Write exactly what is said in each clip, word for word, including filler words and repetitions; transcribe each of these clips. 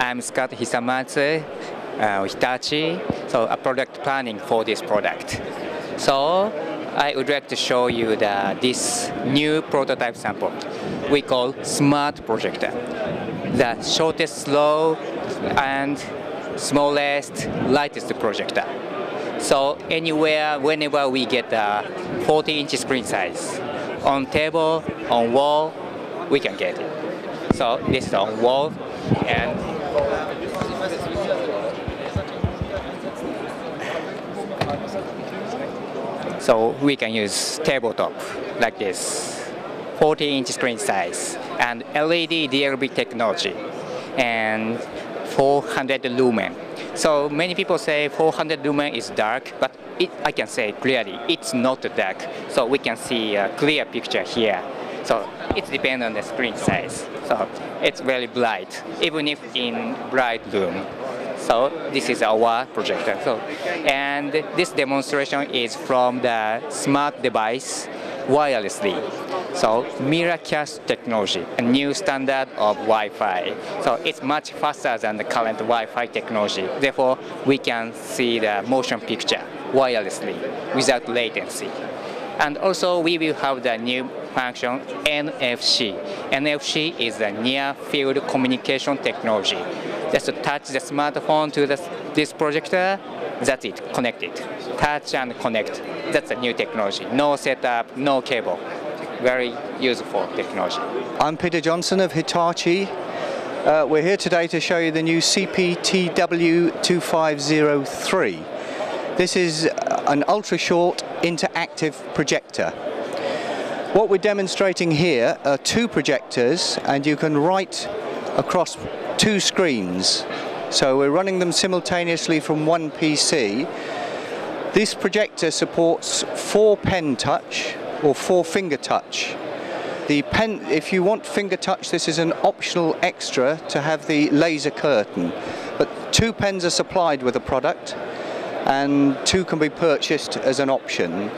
I'm Scott Hisamatsu, uh, Hitachi, so a product planning for this product. So I would like to show you the, this new prototype sample we call Smart Projector. The shortest, slow, and smallest, lightest projector. So anywhere, whenever we get a forty inch screen size, on table, on wall, we can get it. So this is on wall, and so we can use tabletop like this, forty inch screen size, and L E D D L P technology, and four hundred lumen. So many people say four hundred lumen is dark, but it, I can say clearly it's not dark. So we can see a clear picture here. So it depends on the screen size. So it's very bright, even if in bright room. So this is our projector. So, and this demonstration is from the smart device wirelessly. So Miracast technology, a new standard of Wi-Fi. So it's much faster than the current Wi-Fi technology. Therefore, we can see the motion picture wirelessly without latency. And also, we will have the new function N F C. N F C is the near field communication technology. Just touch the smartphone to the, this projector, that's it, connected. Touch and connect, that's a new technology. No setup, no cable. Very useful technology. I'm Peter Johnson of Hitachi. Uh, we're here today to show you the new C P T W two five zero three. This is an ultra-short interactive projector. What we're demonstrating here are two projectors, and you can write across two screens. So we're running them simultaneously from one P C. This projector supports four pen touch or four finger touch. The pen, if you want finger touch, this is an optional extra to have the laser curtain. But two pens are supplied with the product, and two can be purchased as an option.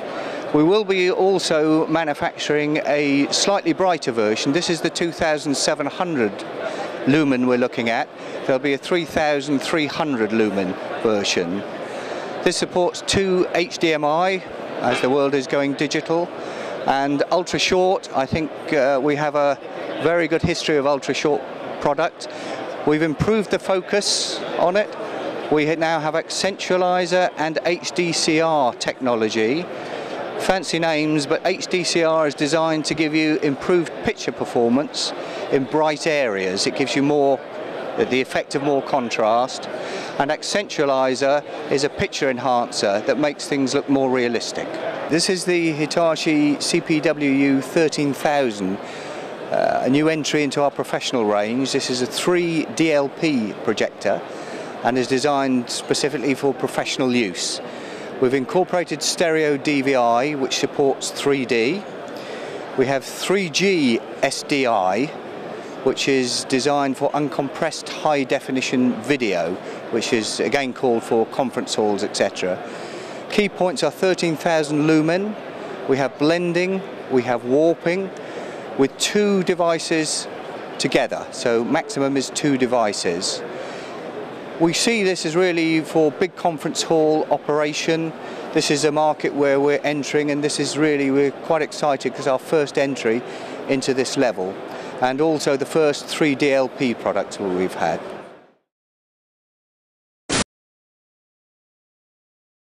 We will be also manufacturing a slightly brighter version. This is the two thousand seven hundred lumen we're looking at. There'll be a three thousand three hundred lumen version. This supports two H D M I as the world is going digital, and ultra short. I think uh, we have a very good history of ultra short product. We've improved the focus on it. We now have Accentualizer and H D C R technology. Fancy names, but H D C R is designed to give you improved picture performance in bright areas. It gives you more the effect of more contrast. And Accentualizer is a picture enhancer that makes things look more realistic. This is the Hitachi C P W U one three thousand, uh, a new entry into our professional range. This is a three D L P projector and is designed specifically for professional use. We've incorporated stereo D V I, which supports three D. We have three G S D I, which is designed for uncompressed high definition video, which is again called for conference halls, et cetera. Key points are thirteen thousand lumen, we have blending, we have warping, with two devices together, so maximum is two devices. We see this as really for big conference hall operation. This is a market where we're entering, and this is really, we're quite excited because our first entry into this level, and also the first three D L P product we've had.